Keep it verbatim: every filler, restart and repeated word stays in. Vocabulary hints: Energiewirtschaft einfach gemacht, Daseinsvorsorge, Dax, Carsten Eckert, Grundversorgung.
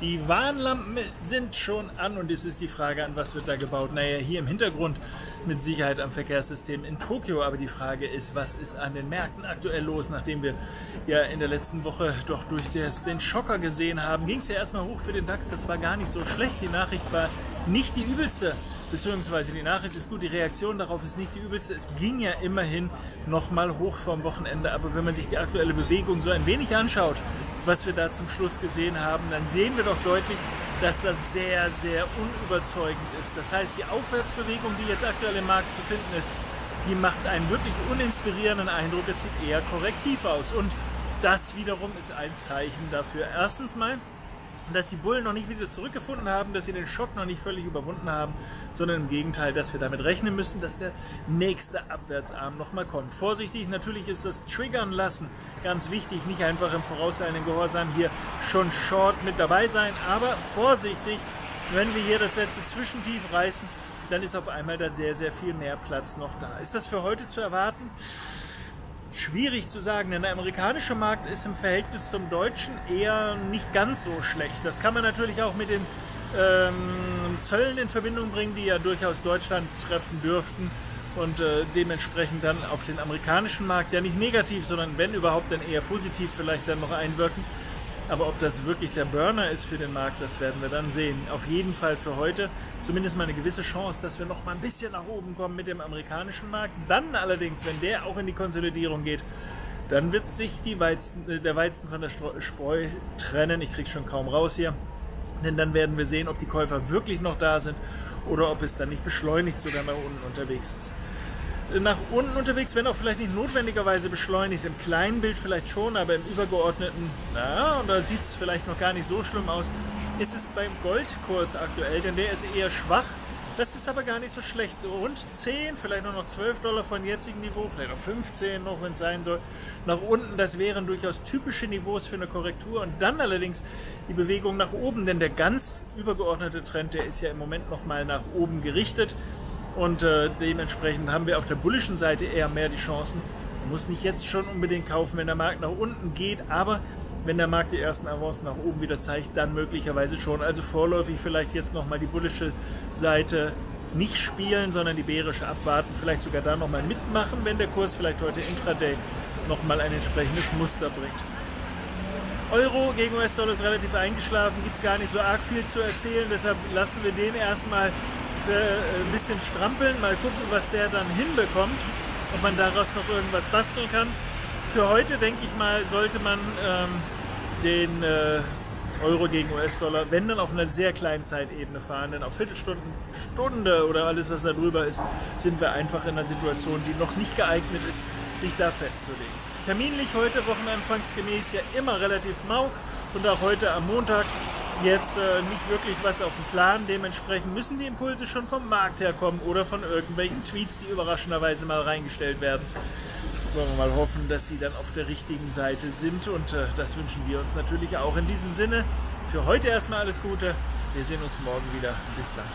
Die Warnlampen sind schon an und es ist die Frage, an was wird da gebaut? Naja, hier im Hintergrund mit Sicherheit am Verkehrssystem in Tokio. Aber die Frage ist, was ist an den Märkten aktuell los? Nachdem wir ja in der letzten Woche doch durch das, den Schocker gesehen haben, ging es ja erstmal hoch für den DAX. Das war gar nicht so schlecht. Die Nachricht war nicht die übelste, beziehungsweise die Nachricht ist gut, die Reaktion darauf ist nicht die übelste. Es ging ja immerhin nochmal hoch vom Wochenende. Aber wenn man sich die aktuelle Bewegung so ein wenig anschaut, was wir da zum Schluss gesehen haben, dann sehen wir doch deutlich, dass das sehr, sehr unüberzeugend ist. Das heißt, die Aufwärtsbewegung, die jetzt aktuell im Markt zu finden ist, die macht einen wirklich uninspirierenden Eindruck. Es sieht eher korrektiv aus. Und das wiederum ist ein Zeichen dafür. Erstens mal, dass die Bullen noch nicht wieder zurückgefunden haben, dass sie den Schock noch nicht völlig überwunden haben, sondern im Gegenteil, dass wir damit rechnen müssen, dass der nächste Abwärtsarm nochmal kommt. Vorsichtig, natürlich ist das Triggern lassen ganz wichtig, nicht einfach im vorauseilenden Gehorsam hier schon short mit dabei sein, aber vorsichtig, wenn wir hier das letzte Zwischentief reißen, dann ist auf einmal da sehr, sehr viel mehr Platz noch da. Ist das für heute zu erwarten? Schwierig zu sagen, denn der amerikanische Markt ist im Verhältnis zum deutschen eher nicht ganz so schlecht. Das kann man natürlich auch mit den ähm, Zöllen in Verbindung bringen, die ja durchaus Deutschland treffen dürften und äh, dementsprechend dann auf den amerikanischen Markt ja nicht negativ, sondern wenn überhaupt dann eher positiv vielleicht dann noch einwirken. Aber ob das wirklich der Burner ist für den Markt, das werden wir dann sehen. Auf jeden Fall für heute zumindest mal eine gewisse Chance, dass wir noch mal ein bisschen nach oben kommen mit dem amerikanischen Markt. Dann allerdings, wenn der auch in die Konsolidierung geht, dann wird sich die Weizen, der Weizen von der Spreu trennen. Ich kriege schon kaum raus hier. Denn dann werden wir sehen, ob die Käufer wirklich noch da sind oder ob es dann nicht beschleunigt sogar nach unten unterwegs ist. Nach unten unterwegs, wenn auch vielleicht nicht notwendigerweise beschleunigt, im kleinen Bild vielleicht schon, aber im übergeordneten, na, und da sieht es vielleicht noch gar nicht so schlimm aus, ist es beim Goldkurs aktuell, denn der ist eher schwach. Das ist aber gar nicht so schlecht. Rund zehn, vielleicht nur noch zwölf Dollar von jetzigem Niveau, vielleicht noch fünfzehn noch, wenn es sein soll. Nach unten, das wären durchaus typische Niveaus für eine Korrektur. Und dann allerdings die Bewegung nach oben, denn der ganz übergeordnete Trend, der ist ja im Moment nochmal nach oben gerichtet. Und äh, dementsprechend haben wir auf der bullischen Seite eher mehr die Chancen. Man muss nicht jetzt schon unbedingt kaufen, wenn der Markt nach unten geht, aber wenn der Markt die ersten Avancen nach oben wieder zeigt, dann möglicherweise schon. Also vorläufig vielleicht jetzt nochmal die bullische Seite nicht spielen, sondern die bärische abwarten, vielleicht sogar da nochmal mitmachen, wenn der Kurs vielleicht heute Intraday nochmal ein entsprechendes Muster bringt. Euro gegen U S-Dollar ist relativ eingeschlafen, gibt es gar nicht so arg viel zu erzählen, deshalb lassen wir den erstmal ein bisschen strampeln, mal gucken, was der dann hinbekommt, ob man daraus noch irgendwas basteln kann. Für heute, denke ich mal, sollte man ähm, den äh, Euro gegen U S-Dollar, wenn dann auf einer sehr kleinen Zeitebene fahren, denn auf Viertelstunden, Stunde oder alles, was da drüber ist, sind wir einfach in einer Situation, die noch nicht geeignet ist, sich da festzulegen. Terminlich heute, wochenanfangsgemäß, ja immer relativ mau und auch heute am Montag jetzt äh, nicht wirklich was auf dem Plan. Dementsprechend müssen die Impulse schon vom Markt herkommen oder von irgendwelchen Tweets, die überraschenderweise mal reingestellt werden. Wollen wir mal hoffen, dass sie dann auf der richtigen Seite sind und äh, das wünschen wir uns natürlich auch in diesem Sinne. Für heute erstmal alles Gute. Wir sehen uns morgen wieder. Bis dann.